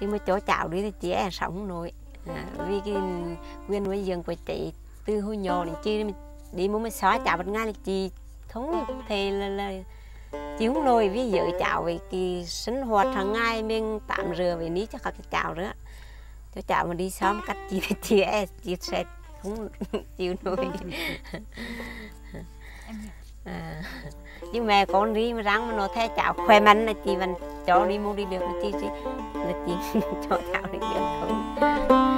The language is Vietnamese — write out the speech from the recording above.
thì mới cho cháu đi thì chị em sống nổi. Vì cái nguyên với dân của chị từ hồi nhỏ đến chị đi muốn mới xóa cháu một ngày là chị không thể là chị không nổi với vợ cháu về cái sinh hoạt hàng ngày mình tạm rửa về ní cho các cháu nữa. Cho cháu mà đi xóm cách chị em chị sẽ không chịu nổi. À, nhưng mẹ con đi mà răng mà nó thấy cháu khỏe mạnh là chị mình cho đi mua đi được, là chị cho cháu đi được thôi.